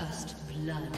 First blood.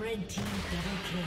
Red team double kill.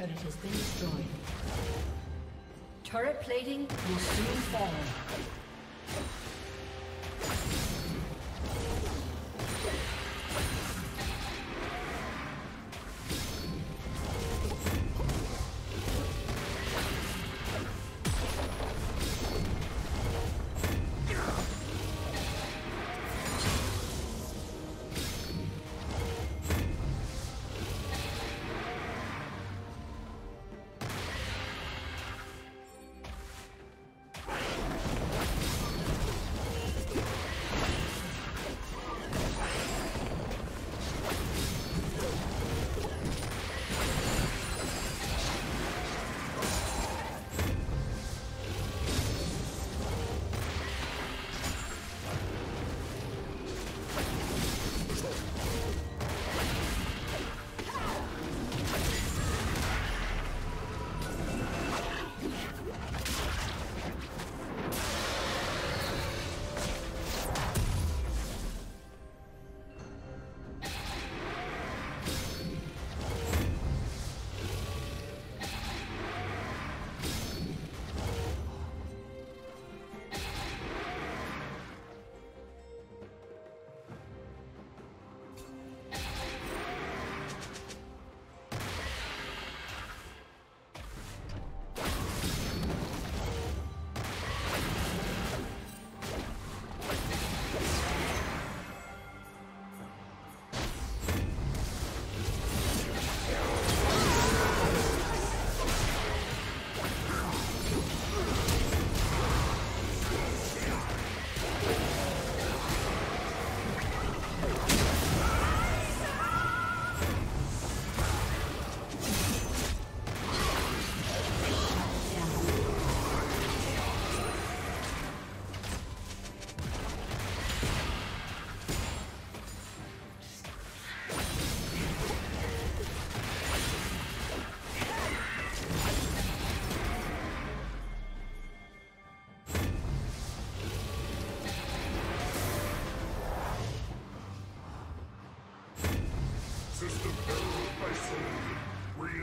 turret has been destroyed. Turret plating will soon fall.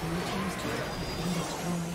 Blue team's turret has been destroyed.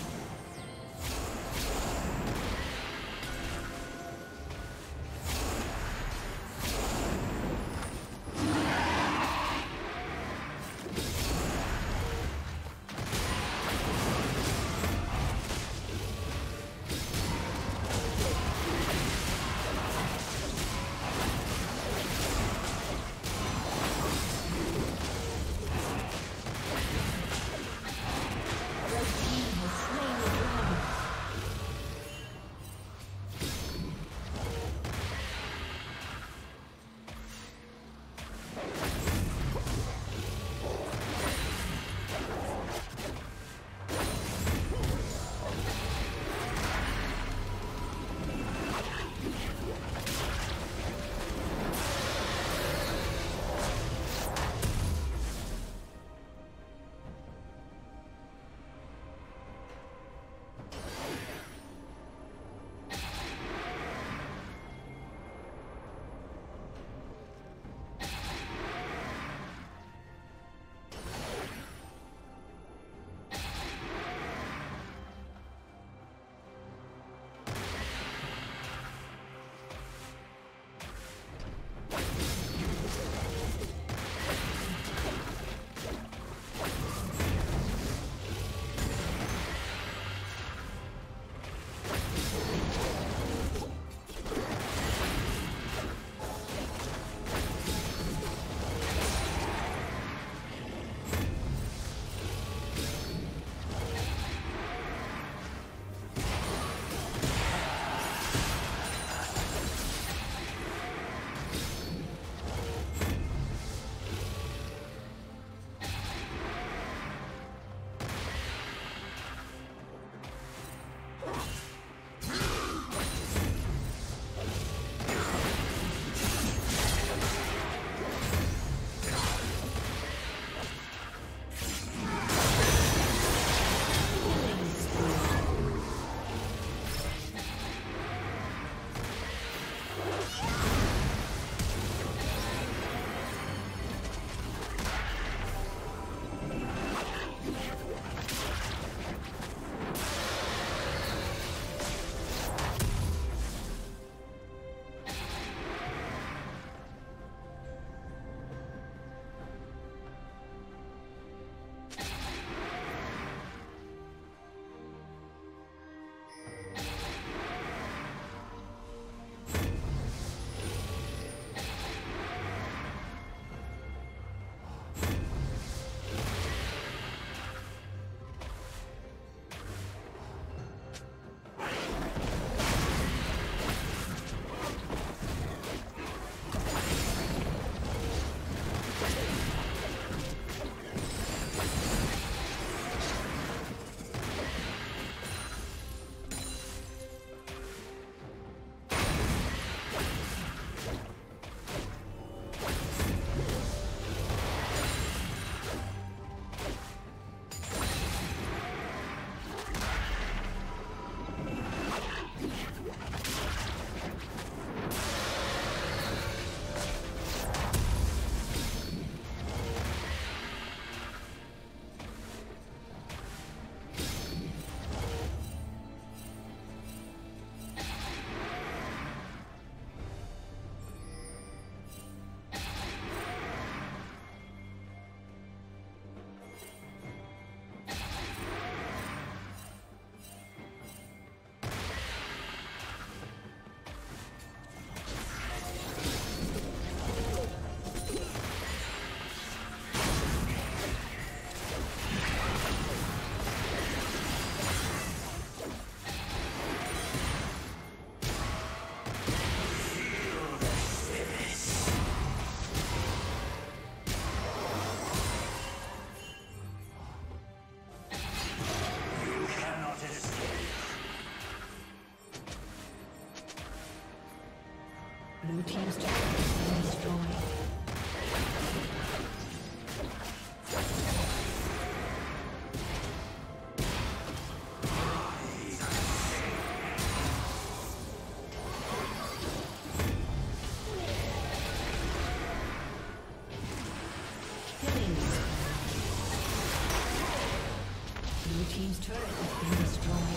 team's turret has been destroyed.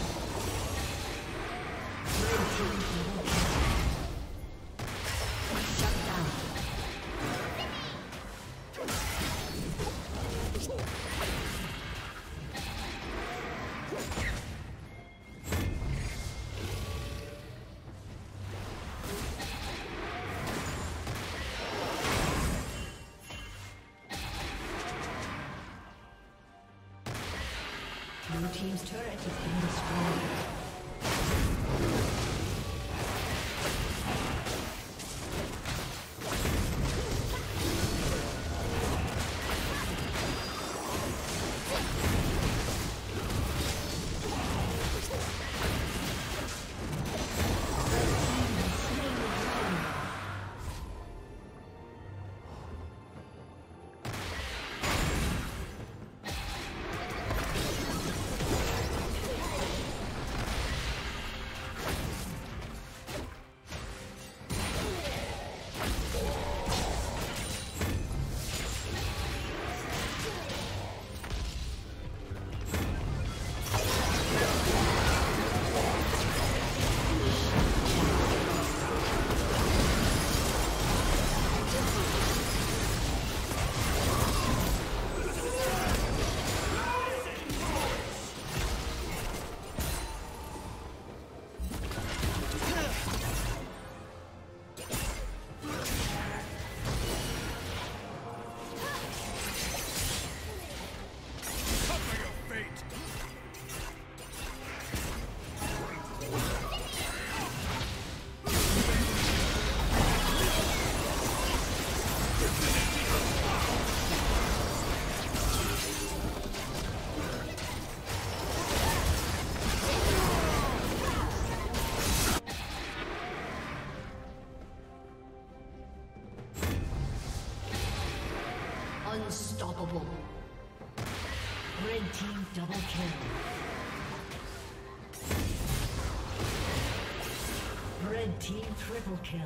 Red team's team's turret has been destroyed. Unstoppable. Red team double kill. Red team triple kill.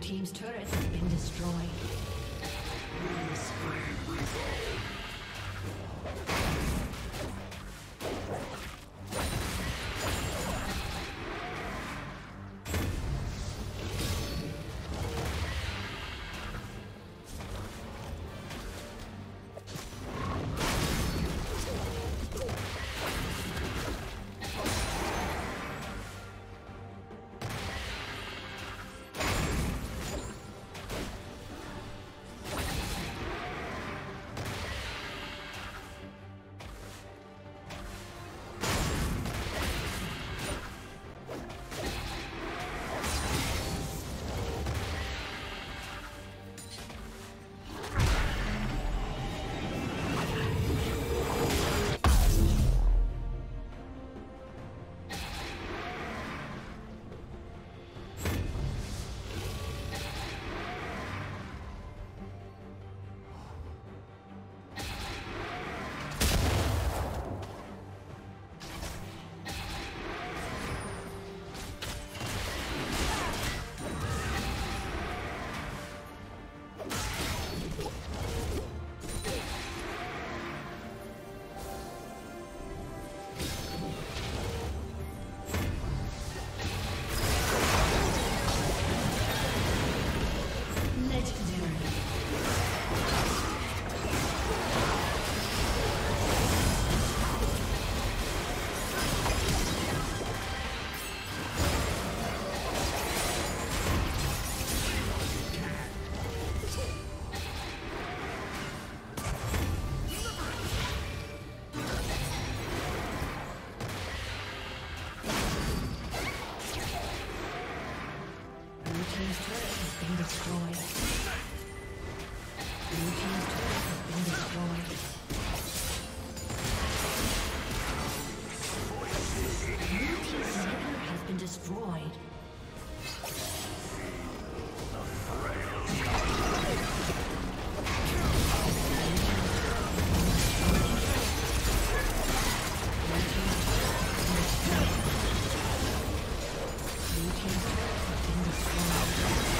Team's turret has been destroyed. Blue team's turret has been destroyed. team's turret has been destroyed.